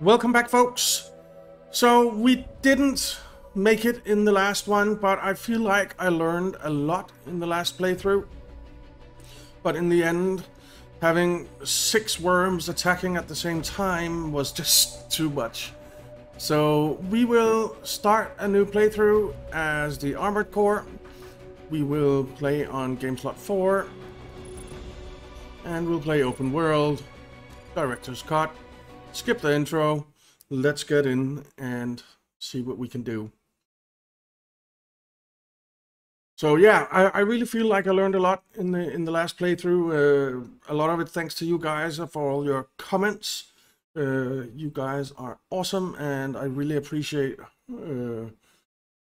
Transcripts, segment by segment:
Welcome back, folks. So we didn't make it in the last one, but I feel like I learned a lot in the last playthrough. But in the end, having 6 worms attacking at the same time was just too much. So we will start a new playthrough as the Armored Corps. We will play on game slot 4. And we'll play open world, director's cut, skip the intro, let's get in and see what we can do. So yeah, I really feel like I learned a lot in the last playthrough. A lot of it thanks to you guys for all your comments. You guys are awesome, and I really appreciate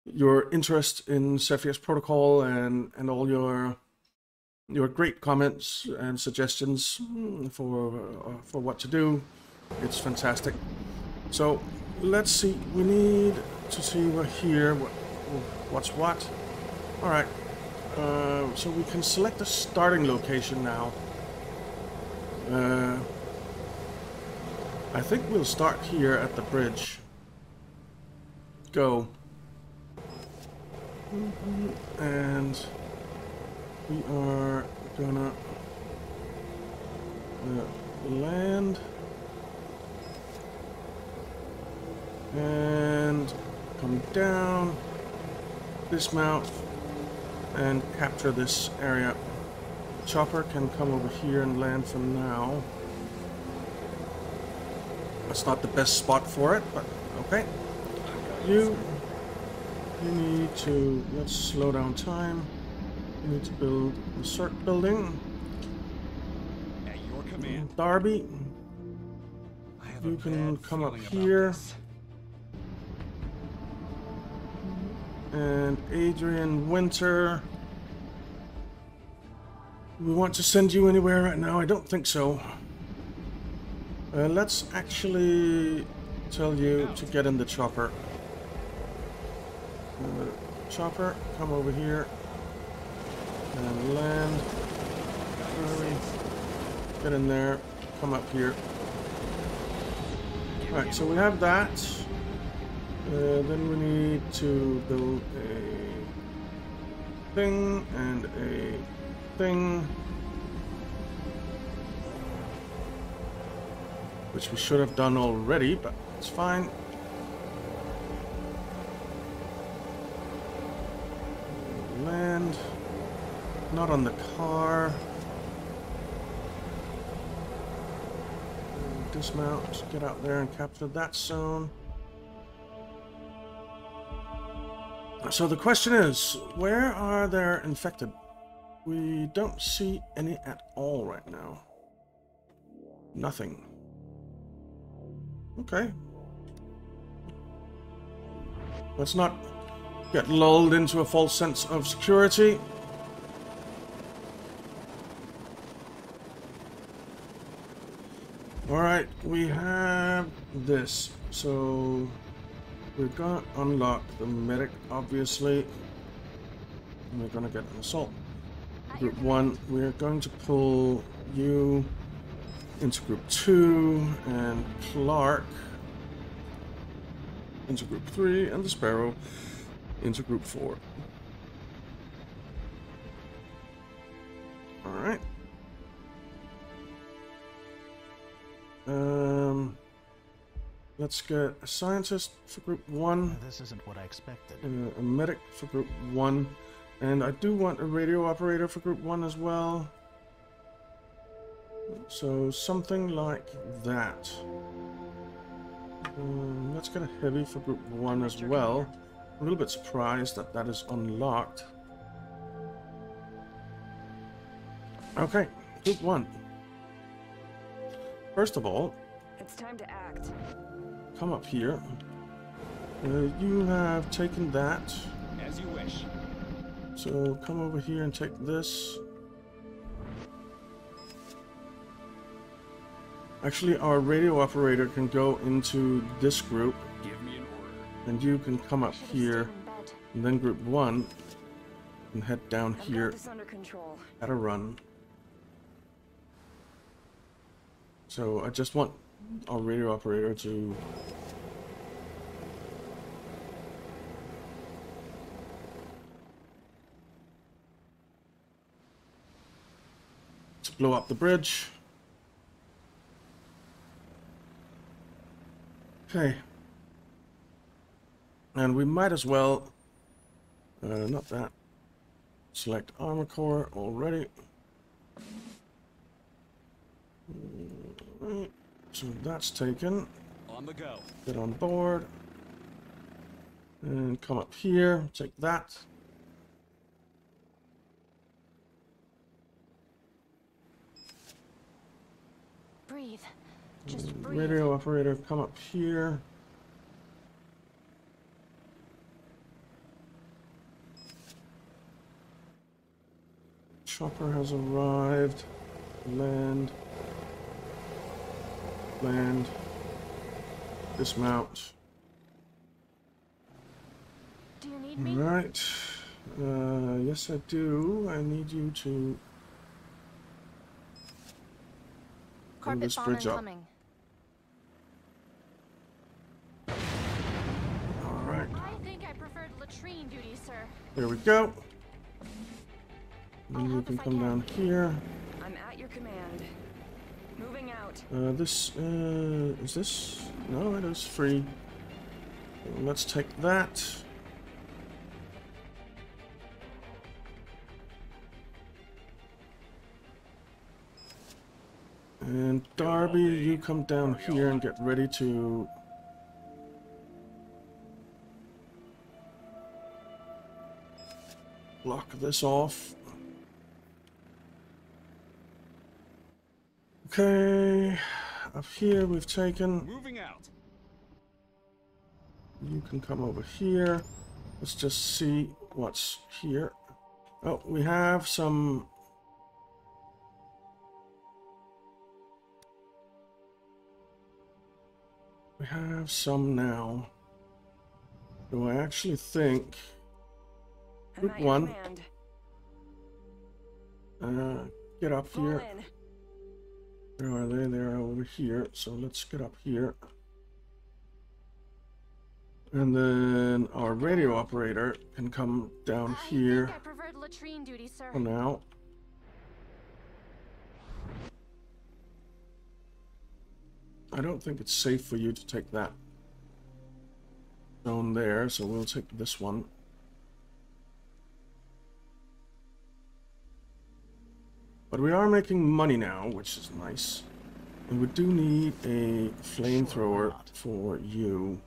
your interest in Cepheus Protocol and all your great comments and suggestions for what to do. It's fantastic. So let's see, we need to see we're here, what's what. All right, so we can select the starting location now. I think we'll start here at the bridge. Go. And we are gonna land and come down, dismount, and capture this area. Chopper can come over here and land for now. That's not the best spot for it, but okay. You need to, let's slow down time. We need to build the CERT building. At your command, Darby. You can come up here. And Adrian Winter. We want to send you anywhere right now? I don't think so. Let's actually tell you to get in the chopper. Chopper, come over here. And land. Get in there. Come up here. Alright, so we have that. Then we need to build a thing and a thing. Which we should have done already, but it's fine. Land. Not on the car. Dismount, get out there and capture that zone. So the question is, where are there infected? We don't see any at all right now. Nothing. Okay. Let's not get lulled into a false sense of security. Alright, we have this, so we're gonna unlock the medic, obviously, and we're gonna get an assault. Group 1, we're going to pull you into Group 2, and Clark into Group 3, and the Sparrow into Group 4. Alright. Let's get a scientist for Group 1. This isn't what I expected. A medic for Group 1, and I do want a radio operator for Group 1 as well. So something like that. Let's get a heavy for Group 1 as well. I'm a little bit surprised that that is unlocked. Okay, Group 1. First of all, it's time to act. Come up here. You have taken that. As you wish. So come over here and take this. Actually, our radio operator can go into this group. Give me an order. And you can come up here. And then Group 1 and head down here at a run. So I just want our radio operator to blow up the bridge. Okay. And we might as well, not that, select Armored Corps already. Alright, so that's taken. On the go. Get on board. And come up here, take that. Breathe. Just breathe. Radio operator, come up here. Chopper has arrived. Land. Land. Dismount. Do you need me? Right. Yes, I do. I need you to bring this bridge up. All right. I think I preferred latrine duty, sir. There we go. Then you can come down here. I'm at your command. Moving out. Is this? No, it is free. Let's take that. And Darby, you come down here and get ready to block this off. Okay, up here we've taken. Moving out. You can come over here. Let's just see what's here. Oh, we have some now. Do I actually think group one? Get up here. Where are they? They are over here. So let's get up here. And then our radio operator can come down here. I preferred latrine duty, sir. For now. I don't think it's safe for you to take that zone there, so we'll take this one. But we are making money now, which is nice. And we do need a flamethrower for you.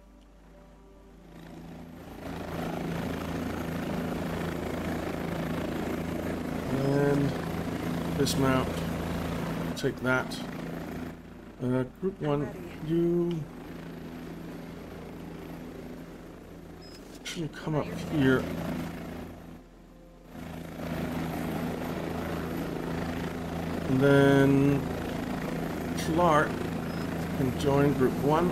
And dismount. Take that. Group one, you actually come up here. And then Clark can join group one.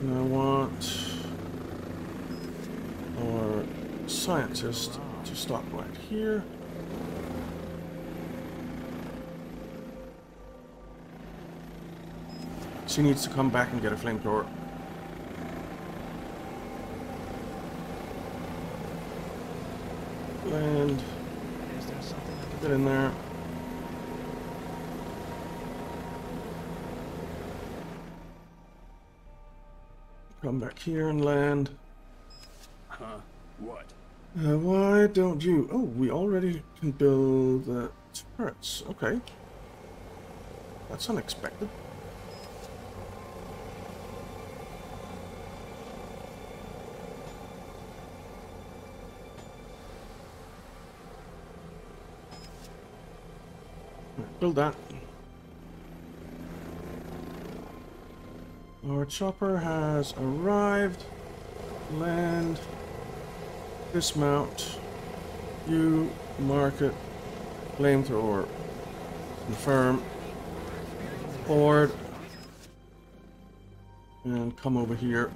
And I want our scientist to stop right here. She needs to come back and get a flamethrower. And get in there. Come back here and land. Huh? What? Why don't you? Oh, we already can build turrets. Okay. That's unexpected. Build that. Our chopper has arrived. Land. Dismount. You market. Flamethrower. Confirm. Board. And come over here.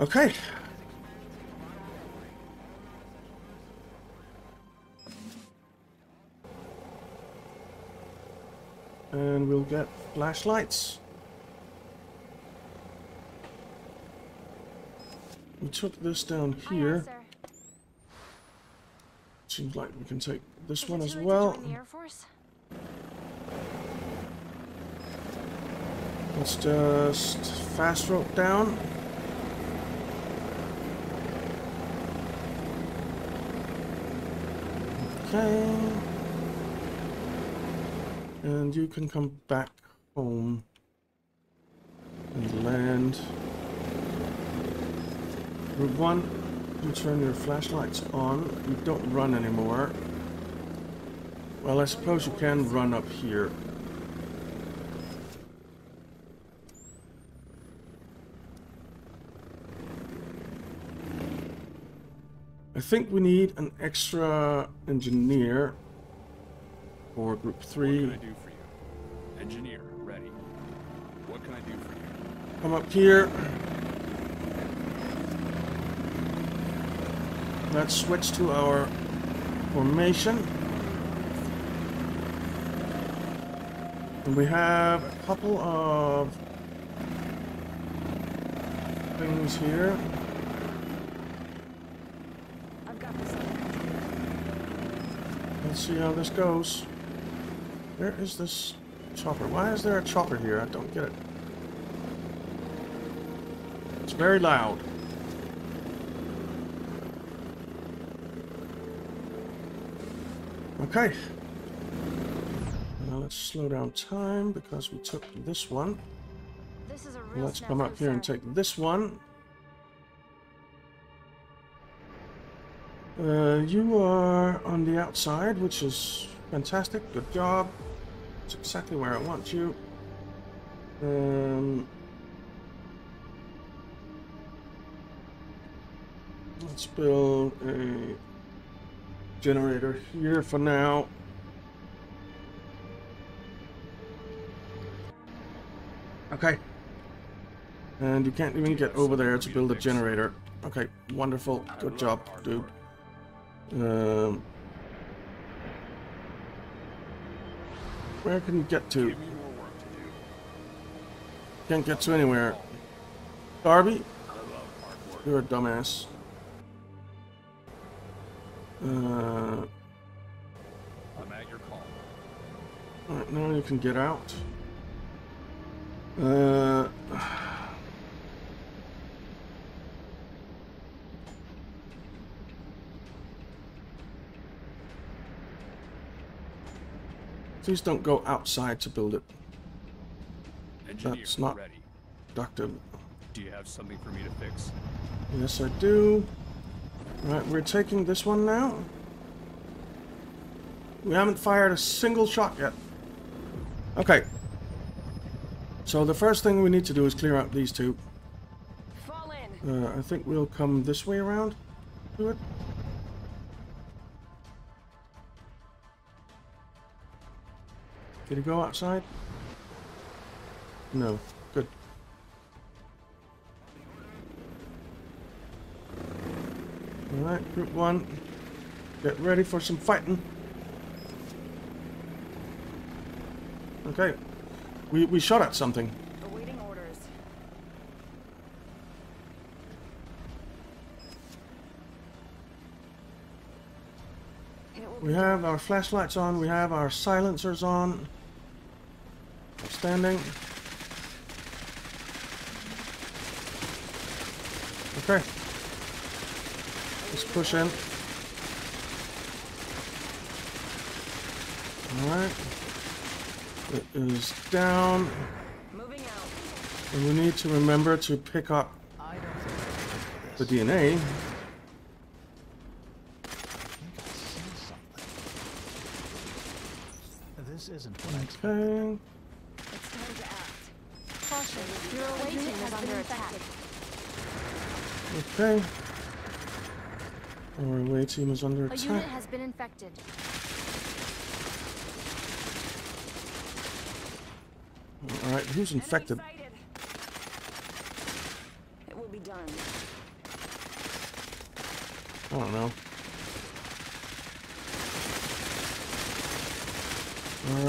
Okay. and we'll get flashlights. We took this down here. Seems like we can take this one as well. Let's just fast rope down. Okay. And you can come back home and land. Route 1, you turn your flashlights on. You don't run anymore. Well, I suppose you can run up here. I think we need an extra engineer for group 3. What can I do for you? Engineer, ready. What can I do for you? Come up here. Let's switch to our formation. And we have a couple of things here. I've got this. Let's see how this goes. Where is this chopper? Why is there a chopper here? I don't get it. It's very loud. Okay, now let's slow down time because we took this one. This is a real let's come up here and take this one. You are on the outside, which is fantastic. Good job. It's exactly where I want you. Let's build a generator here for now. Okay. And you can't even get over there to build a generator. Okay, wonderful. Good job, dude. Where can you get to? Can't get to anywhere. Darby? You're a dumbass. I'm at your call. All right, now you can get out. Please don't go outside to build it. Engineer, that's not ready. Productive. Do you have something for me to fix? Yes, I do. Alright, we're taking this one now. We haven't fired a single shot yet. Okay. So the first thing we need to do is clear out these two. Fall in. I think we'll come this way around to it. Did he go outside? No. Good. Alright, group 1, get ready for some fighting. Okay, we shot at something. Awaiting orders. We have our flashlights on, we have our silencers on. Standing. Okay. Let's push in. Alright. It is down. Moving out. And we need to remember to pick up the DNA. This isn't okay. It's time to act. Caution, your awakening is under attack. Okay. Our away team is under attack. A unit has been infected. Alright, who's infected? It will be done. I don't know.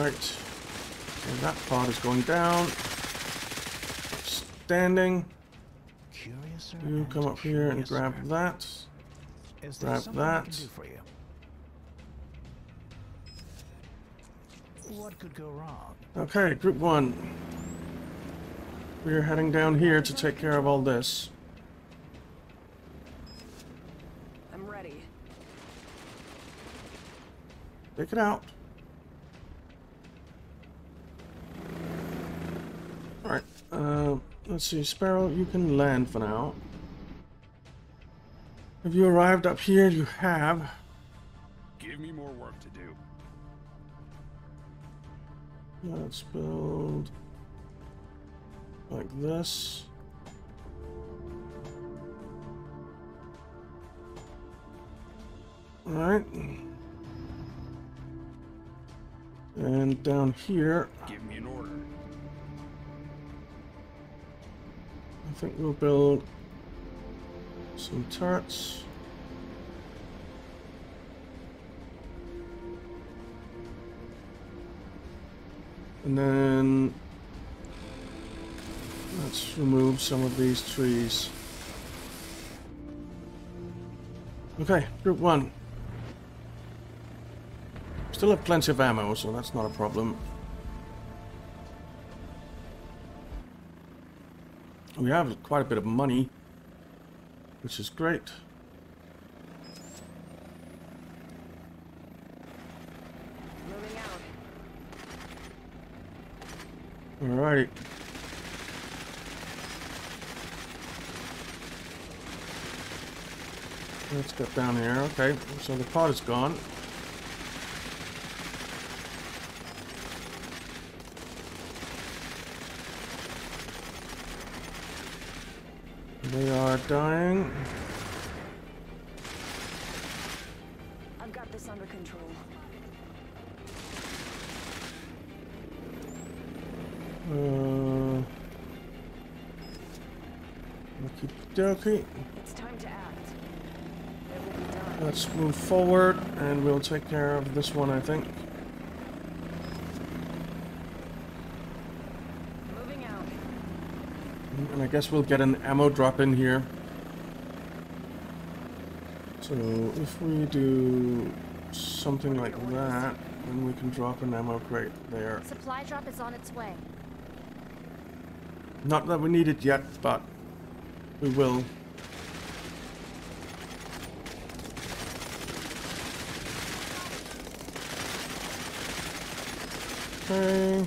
Alright. And that part is going down. Standing. You come up here and grab that. Grab that. What could go wrong? Okay, group one. We're heading down here to take care of all this. I'm ready. Take it out. Alright, let's see, Sparrow, you can land for now. Have you arrived up here? You have. Give me more work to do. Let's build like this. All right. And down here. Give me an order. I think we'll build some turrets. And then let's remove some of these trees. Okay, group one. Still have plenty of ammo, so that's not a problem. We have quite a bit of money, which is great. Alrighty. Let's get down here. Okay, so the pod is gone. They are dying. I've got this under control. Okie dokie. It's time to act. It will be done. Let's move forward and we'll take care of this one, I think. Moving out. And I guess we'll get an ammo drop in here. So if we do something like that, then we can drop an ammo crate there. Supply drop is on its way. Not that we need it yet, but we will. Okay.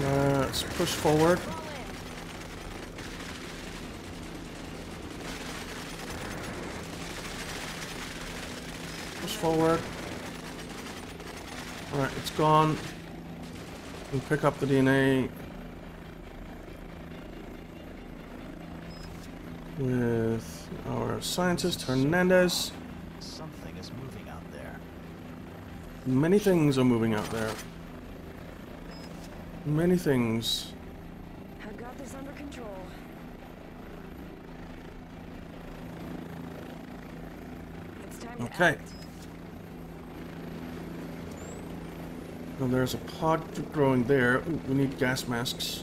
Let's push forward. Forward. Alright, it's gone. We'll pick up the DNA with our scientist Hernandez. Something is moving out there. Many things are moving out there. Many things. I've got this under control. It's time to act. Well, there's a pod growing there. Ooh, we need gas masks.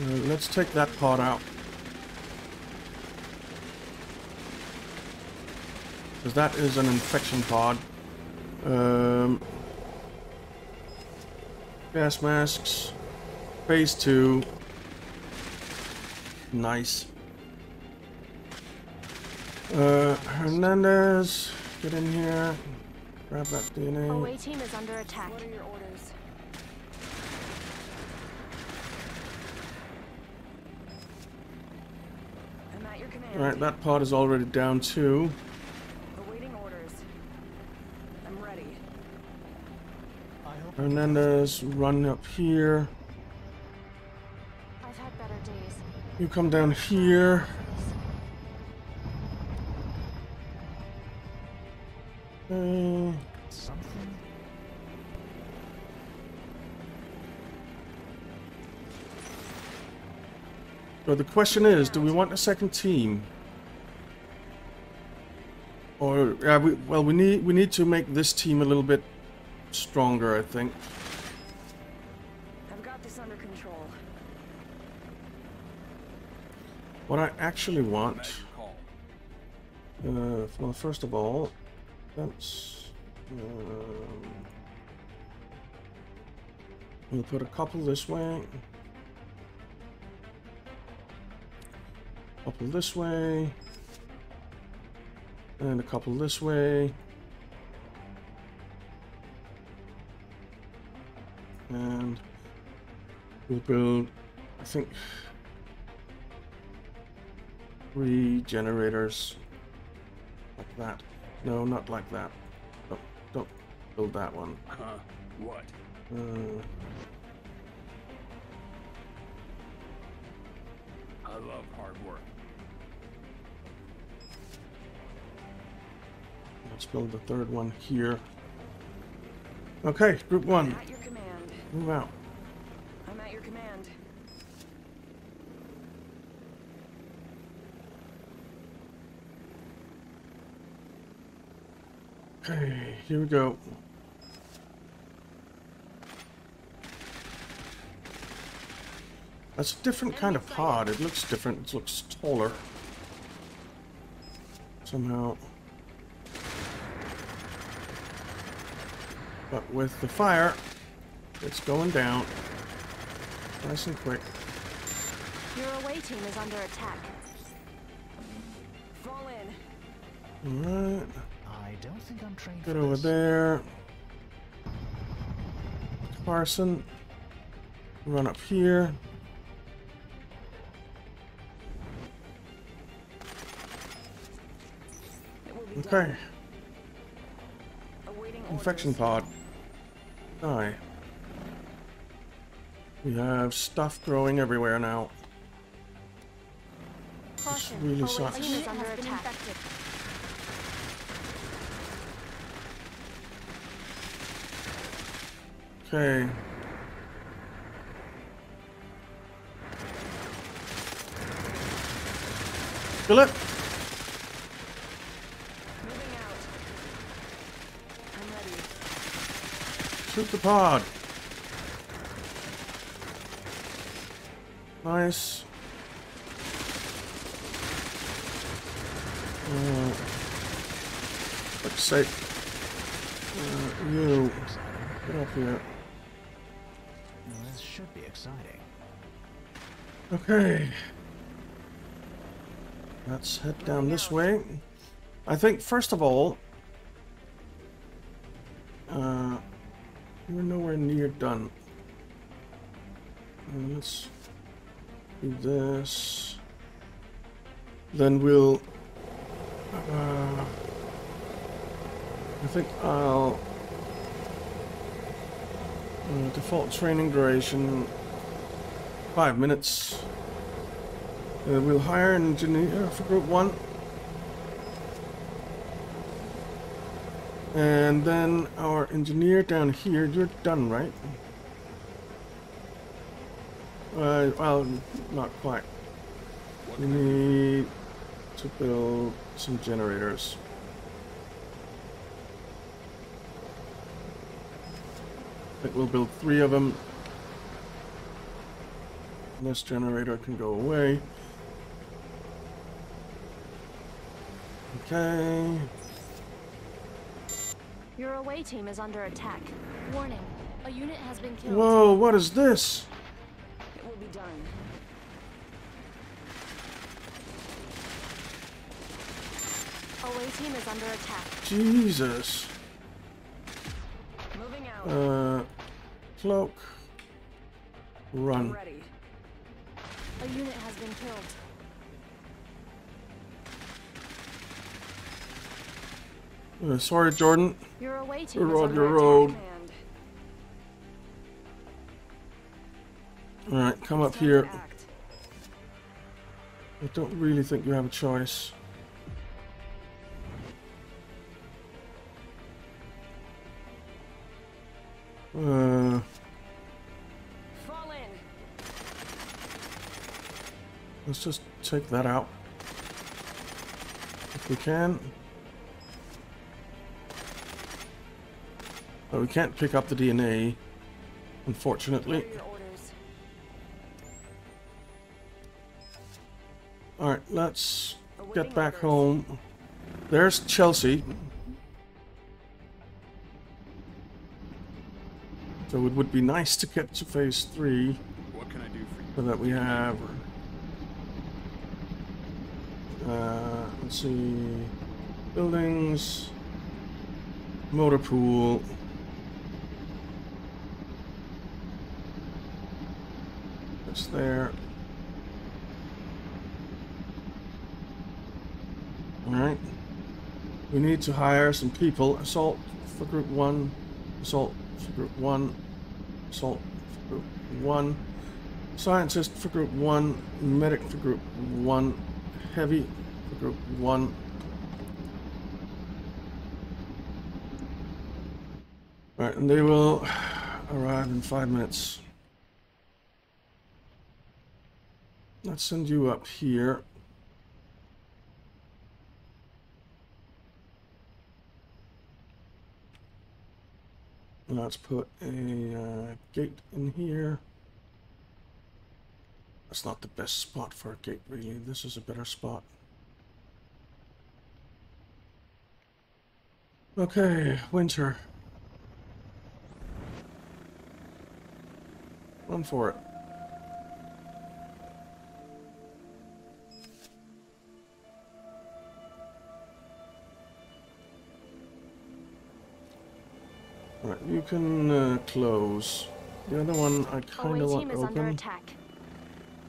Let's take that pod out. Because that is an infection pod. Gas masks. Phase 2. Nice. Hernandez, get in here. Grab that DNA. OA team is under attack. What are your orders? I'm at your command. Alright, that pod is already down too. Awaiting orders. I'm ready. Hernandez, run up here. I've had better days. You come down here. Something. But the question is, do we want a second team? Or we need to make this team a little bit stronger, I think. I've got this under control. What I actually want, well, first of all, that's we'll put a couple this way. Couple this way. And a couple this way. And we'll build, I think, 3 generators. Like that. No, not like that. No, don't build that one. Huh? What? I love hard work. Let's build the third one here. Okay, group one. At your command. Move out. I'm at your command. Okay, here we go. That's a different kind of pod. It looks different. It looks taller. Somehow. But with the fire, it's going down. Nice and quick. Your away team is under attack. Fall in. Alright. I don't think I'm trained for this. Get over there. Carson. Run up here. Okay. Infection pod. Die. We have stuff growing everywhere now. This really sucks. Okay. Kill it. Shoot the pod. Nice. Let's see. You get off here. Well, this should be exciting. Okay. Let's head down this way. I think first of all. We're nowhere near done. Let's do this. Then we'll... I think I'll... default training duration... 5 minutes. We'll hire an engineer for group one. And then our engineer down here, you're done, right? Well, not quite. We need to build some generators. I think we'll build 3 of them. This generator can go away. Okay. Your away team is under attack. Warning, a unit has been killed. Whoa, what is this? It will be done. Away team is under attack. Jesus. Moving out. Cloak. Run. I'm ready. A unit has been killed. Sorry, Jordan. You're on your own. Alright, come up here. I don't really think you have a choice. Let's just take that out if we can. But we can't pick up the DNA, unfortunately. Alright, let's get back home. There's Chelsea. So it would be nice to get to phase 3. What can I do for you? So that we have... let's see... Buildings... Motor pool... That's there. Alright. We need to hire some people. Assault for group 1. Assault for group 1. Assault for group 1. Scientist for group 1. Medic for group 1. Heavy for group 1. Alright, and they will arrive in 5 minutes. Let's send you up here. Let's put a gate in here. That's not the best spot for a gate, really. This is a better spot. Okay, winter. Run for it. All right, you can close. The other one I kind of want open.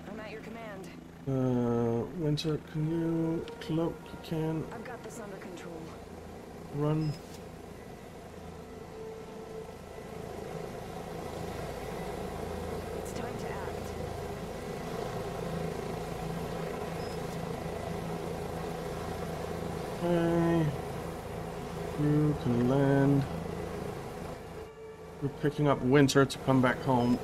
I'm at your command. Winter, can you cloak? You can. I've got this under control. Run. It's time to act. Okay. You can land. We're picking up Winter to come back home.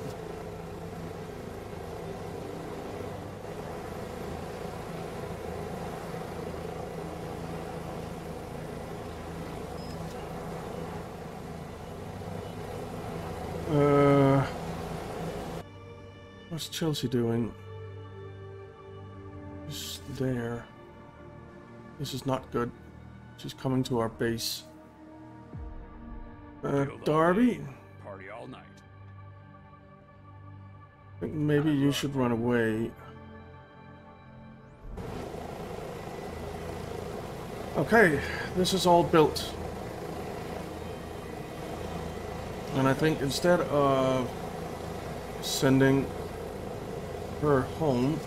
What's Chelsea doing? She's there. This is not good. She's coming to our base. Darby? I think maybe you should run away. Okay, this is all built. And I think instead of sending her home,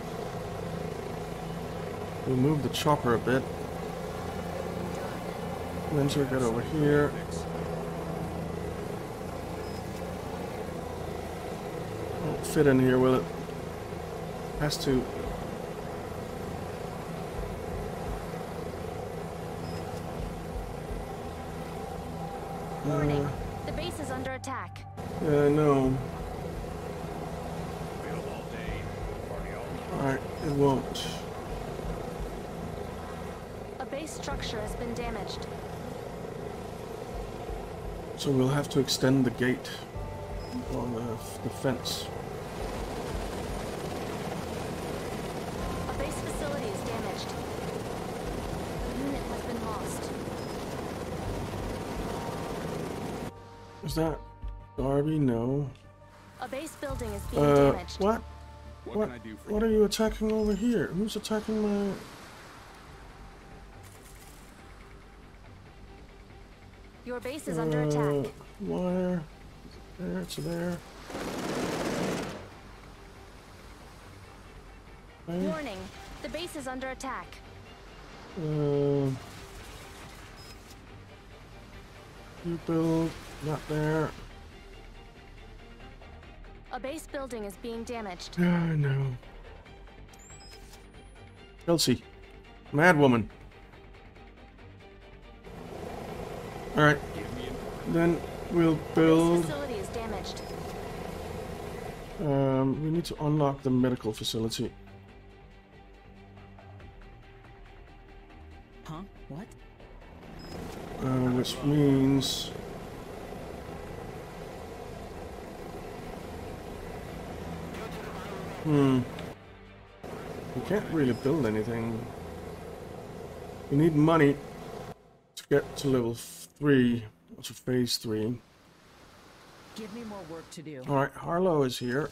we'll move the chopper a bit. Winter, get over here. Fit in here, will it? Has to. Warning. The base is under attack. Yeah, I know. Alright, it won't. A base structure has been damaged. So we'll have to extend the gate on the fence. Is that Darby? No. A base building is being damaged. What can I do for you? What are you attacking over here? Who's attacking my... Your base is under attack. Wire. There, it's there. Okay. Warning. The base is under attack. You build... Not there. A base building is being damaged. Yeah, I know. Chelsea. Mad woman. Alright. Then we'll build... This facility is damaged. We need to unlock the medical facility. which means we can't really build anything. We need money to get to level 3 or to phase 3. Give me more work to do. Alright, Harlow is here.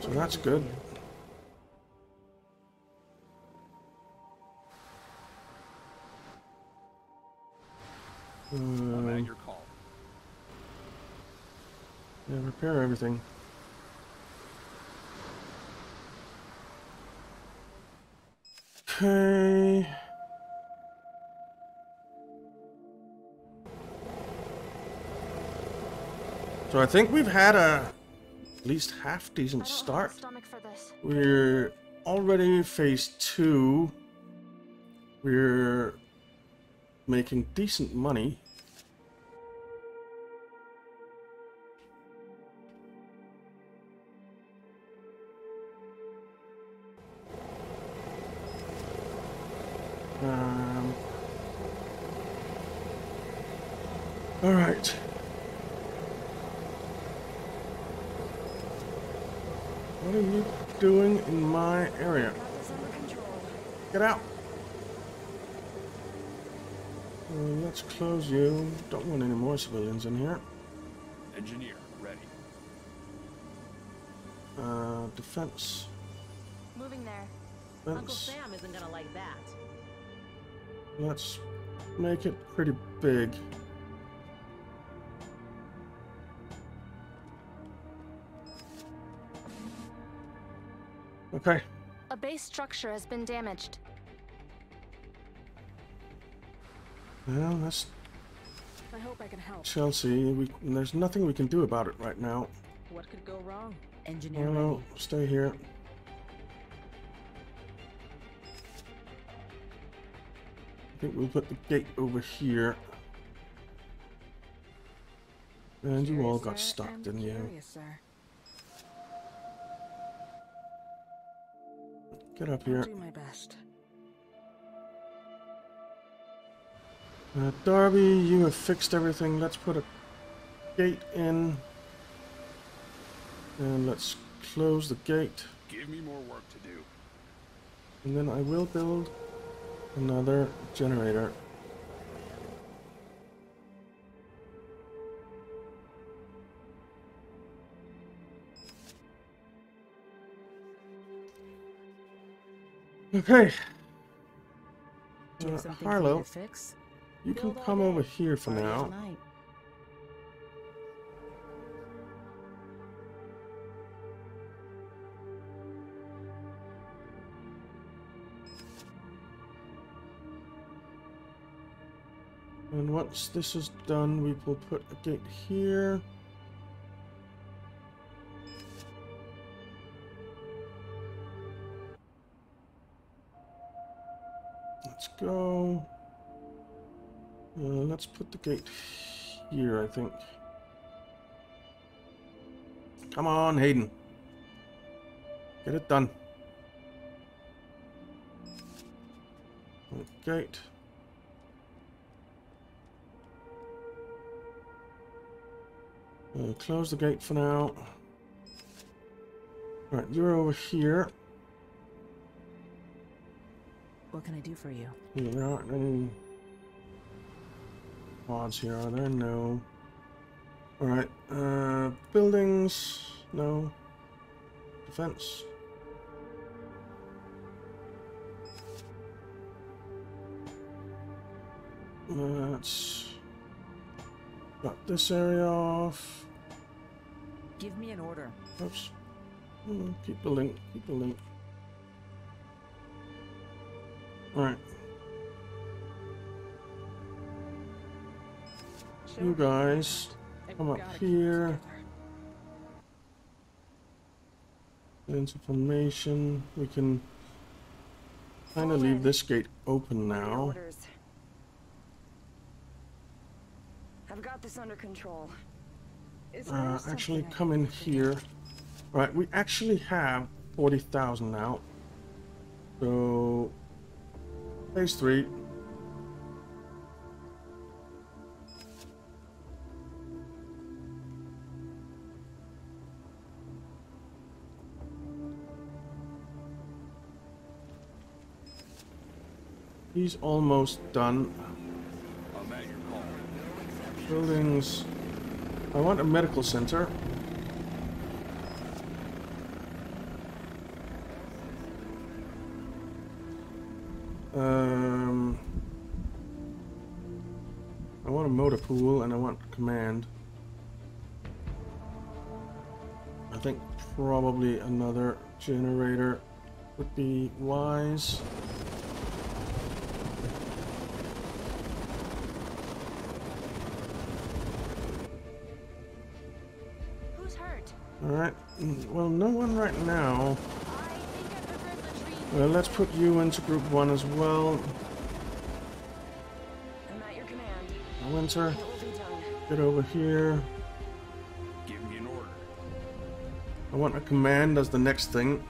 So that's good. At your call. Yeah, repair everything. Okay. So I think we've had a at least half decent start. We're already phase 2. We're making decent money. All right. What are you doing in my area? Get out. Let's close you. Don't want any more civilians in here. Engineer, ready. Defense. Moving there. Defense. Uncle Sam isn't gonna like that. Let's make it pretty big. Okay. A base structure has been damaged. Well, that's... I hope I can help. Chelsea, there's nothing we can do about it right now. What could go wrong? Engineering. No, stay here. I think we'll put the gate over here. And you all got stuck, didn't you? Get up here. I'll do my best. Darby, you have fixed everything. Let's put a gate in. And let's close the gate. Give me more work to do. And then I will build another generator. Okay. Harlow, you can come over here for now. And once this is done, we will put a gate here. Let's go. Let's put the gate here, I think. Come on, Hayden. Get it done. Gate. Close the gate for now. All right, you're over here. What can I do for you? Yeah, there aren't any mods here, are there? No. Alright, buildings, no. Defense. Let's cut this area off. Give me an order. Oops. Keep building, keep building. Alright. You guys, come up here. Into formation. We can kind of leave this gate open now. I've got this under control. Actually, come in here. Right, we actually have 40,000 now. So. Phase 3. He's almost done. Buildings. I want a medical center. I want a motor pool and I want command. I think probably another generator would be wise. Who's hurt? All right. Well, no one right now. Well, let's put you into group 1 as well. I'm at your command. Winter, get over here. Give me an order. I want a command as the next thing.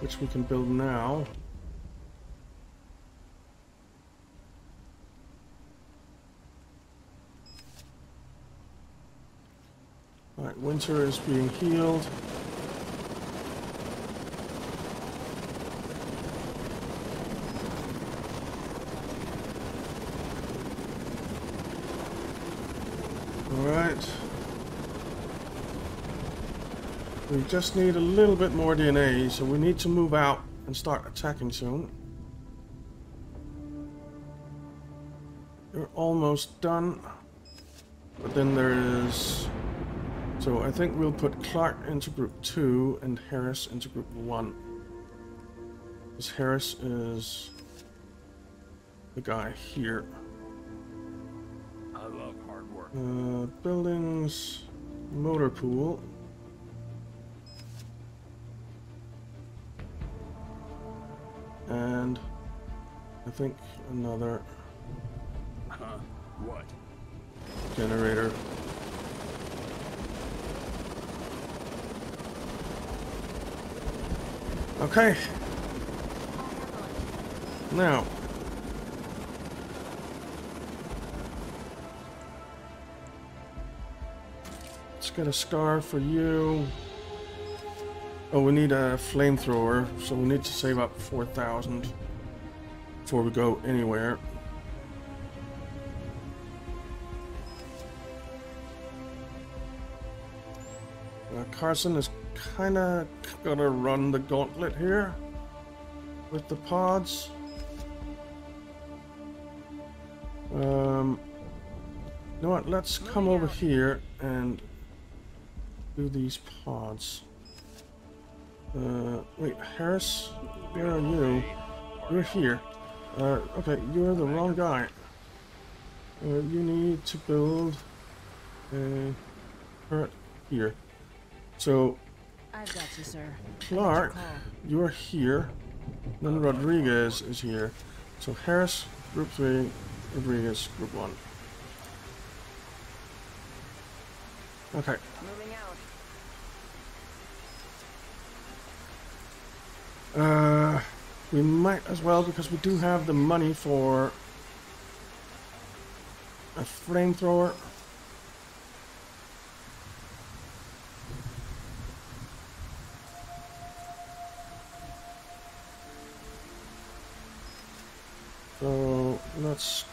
Which we can build now. Alright, Winter is being healed. Alright. We just need a little bit more DNA, so we need to move out and start attacking soon. We're almost done. But then there is... So I think we'll put Clark into group 2 and Harris into group 1. Because Harris is the guy here. I love hard work. Buildings, motor pool. And I think another what? Generator. Okay. Now. Let's get a scar for you. Oh, we need a flamethrower, so we need to save up 4,000 before we go anywhere. Carson is kinda gonna run the gauntlet here with the pods. You know what, let's come over here and do these pods. Wait, Harris, where are you? You're here. Okay, you're the wrong guy. You need to build a turret here. So, I've got you, sir. Clark, you're here. Then Rodriguez is here. So Harris, group 3, Rodriguez, group 1. Okay. Moving out. We might as well, because we do have the money for a flamethrower. So let's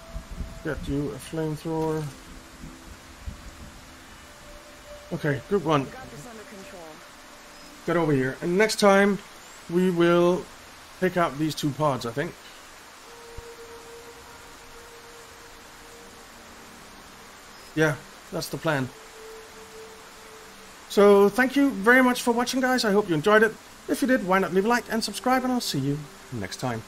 get you a flamethrower. Okay, group 1. Get over here, and next time we will pick up these two pods, I think. Yeah, that's the plan. So, thank you very much for watching, guys. I hope you enjoyed it. If you did, why not leave a like and subscribe, and I'll see you next time.